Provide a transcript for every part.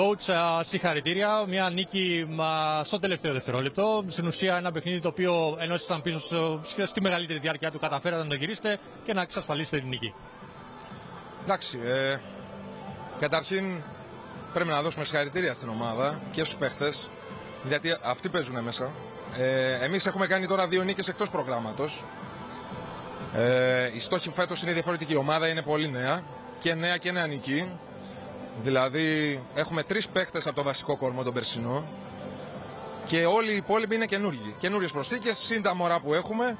coach, συγχαρητήρια. Μια νίκη στο τελευταίο δευτερόλεπτο. Στην ουσία, ένα παιχνίδι το οποίο ενώ ήσασταν πίσω στη μεγαλύτερη διάρκεια του, καταφέρατε να το γυρίσετε και να εξασφαλίσετε την νίκη. Εντάξει. Καταρχήν, πρέπει να δώσουμε συγχαρητήρια στην ομάδα και στους παίχτες, γιατί αυτοί παίζουν μέσα. Εμείς έχουμε κάνει τώρα 2 νίκες εκτός προγράμματος. Οι στόχοι φέτος είναι διαφορετικοί. Η ομάδα είναι πολύ νέα και νέα και νεανική. Δηλαδή, έχουμε 3 παίχτες από το βασικό κορμό, τον περσινό, και όλοι οι υπόλοιποι είναι καινούργοι. Καινούριες προσθήκες, συν τα μωρά που έχουμε,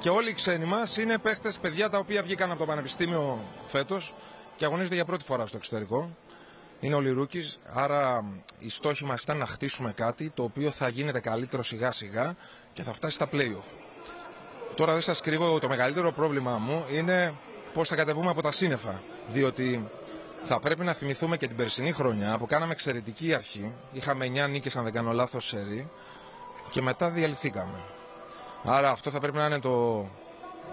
και όλοι οι ξένοι μας είναι παίχτες, παιδιά τα οποία βγήκαν από το πανεπιστήμιο φέτος και αγωνίζονται για πρώτη φορά στο εξωτερικό. Είναι όλοι rookies, άρα οι στόχοι μας ήταν να χτίσουμε κάτι το οποίο θα γίνεται καλύτερο σιγά σιγά και θα φτάσει στα play-off. Τώρα δεν σας κρύβω, το μεγαλύτερο πρόβλημά μου είναι πώς θα κατεβούμε από τα σύννεφα. Διότι θα πρέπει να θυμηθούμε και την περσινή χρονιά που κάναμε εξαιρετική αρχή. Είχαμε 9 νίκες, αν δεν κάνω λάθος, σερί, και μετά διαλυθήκαμε. Άρα αυτό θα πρέπει να είναι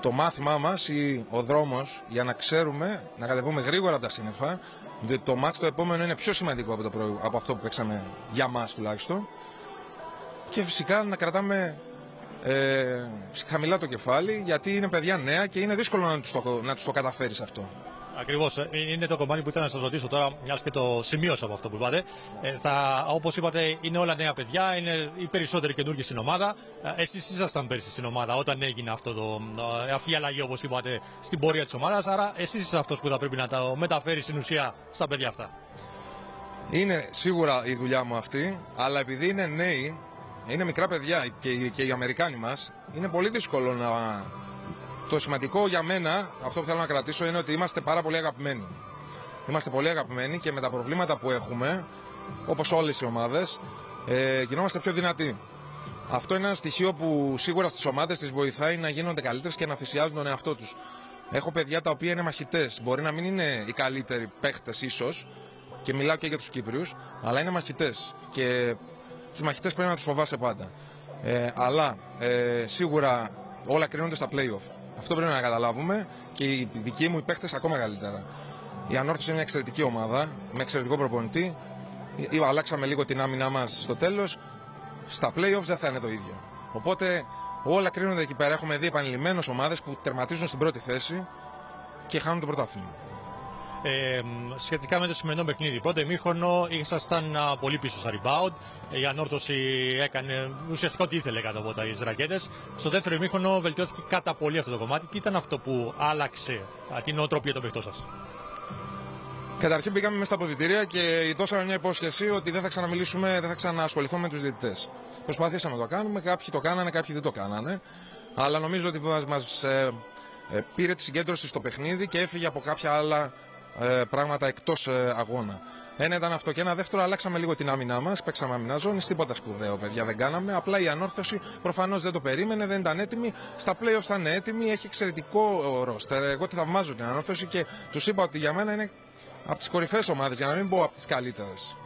το μάθημά μας ή ο δρόμος για να ξέρουμε να κατεβούμε γρήγορα από τα σύννεφα. Διότι το μάτς το επόμενο είναι πιο σημαντικό από αυτό που παίξαμε, για μας τουλάχιστον. Και φυσικά να κρατάμε χαμηλά το κεφάλι, γιατί είναι παιδιά νέα και είναι δύσκολο να τους το καταφέρεις αυτό. Ακριβώς. Είναι το κομμάτι που ήθελα να σας ρωτήσω τώρα, μιας και το σημείωσα από αυτό που είπατε. Όπως είπατε, είναι όλα νέα παιδιά, είναι οι περισσότεροι καινούργοι στην ομάδα. Εσείς ήσασταν πέρσι στην ομάδα όταν έγινε αυτή η αλλαγή, όπως είπατε, στην πορεία της ομάδας. Άρα, εσείς είστε αυτός που θα πρέπει να τα μεταφέρει στην ουσία στα παιδιά αυτά. Είναι σίγουρα η δουλειά μου αυτή, αλλά επειδή είναι νέοι, είναι μικρά παιδιά και οι Αμερικάνοι μας, είναι πολύ δύσκολο να. Το σημαντικό για μένα, αυτό που θέλω να κρατήσω, είναι ότι είμαστε πάρα πολύ αγαπημένοι. Είμαστε πολύ αγαπημένοι και με τα προβλήματα που έχουμε, όπως όλες οι ομάδες, γινόμαστε πιο δυνατοί. Αυτό είναι ένα στοιχείο που σίγουρα στις ομάδες τις βοηθάει να γίνονται καλύτερες και να θυσιάζουν τον εαυτό τους. Έχω παιδιά τα οποία είναι μαχητές. Μπορεί να μην είναι οι καλύτεροι παίχτες, ίσως, και μιλάω και για τους Κύπριους, αλλά είναι μαχητές. Και τους μαχητές πρέπει να τους φοβάσαι πάντα. Σίγουρα όλα κρίνονται στα play-off. Αυτό πρέπει να καταλάβουμε, και οι δικοί μου οι παίχτες ακόμα καλύτερα. Η Ανόρθωση είναι μια εξαιρετική ομάδα, με εξαιρετικό προπονητή. Αλλάξαμε λίγο την άμυνά μας στο τέλος. Στα play-offs δεν θα είναι το ίδιο. Οπότε όλα κρίνονται εκεί πέρα. Έχουμε δει επανειλημμένες ομάδες που τερματίζουν στην πρώτη θέση και χάνουν το πρωτάθλημα. Σχετικά με το σημερινό παιχνίδι, πρώτο ημίχρονο ήσασταν πολύ πίσω στα rebound. Η Ανόρθωση έκανε ουσιαστικά ό,τι ήθελε κάτω από τις ρακέτες. Στο δεύτερο ημίχρονο βελτιώθηκε κατά πολύ αυτό το κομμάτι. Τι ήταν αυτό που άλλαξε την νοοτροπία των παιχτών σας? Καταρχήν πήγαμε μέσα στα αποδυτήρια και δώσαμε μια υπόσχεση ότι δεν θα ξαναμιλήσουμε, δεν θα ξαναασχοληθούμε με τους διαιτητές. Προσπαθήσαμε να το κάνουμε, κάποιοι το κάνανε, κάποιοι δεν το κάνανε. Αλλά νομίζω ότι μας πήρε τη συγκέντρωση στο παιχνίδι και έφυγε από κάποια άλλα πράγματα εκτός αγώνα. Ένα ήταν αυτό, και ένα δεύτερο, αλλάξαμε λίγο την άμυνά μας. Παίξαμε άμυνα ζώνης, τίποτα σπουδαίο, παιδιά, δεν κάναμε. Απλά η Ανόρθωση προφανώς δεν το περίμενε, δεν ήταν έτοιμη. Στα play-offs θα είναι έτοιμη, έχει εξαιρετικό ρόστερ. Εγώ τη θαυμάζω την Ανόρθωση και τους είπα ότι για μένα είναι από τις κορυφαίες ομάδες, για να μην πω από τις καλύτερες.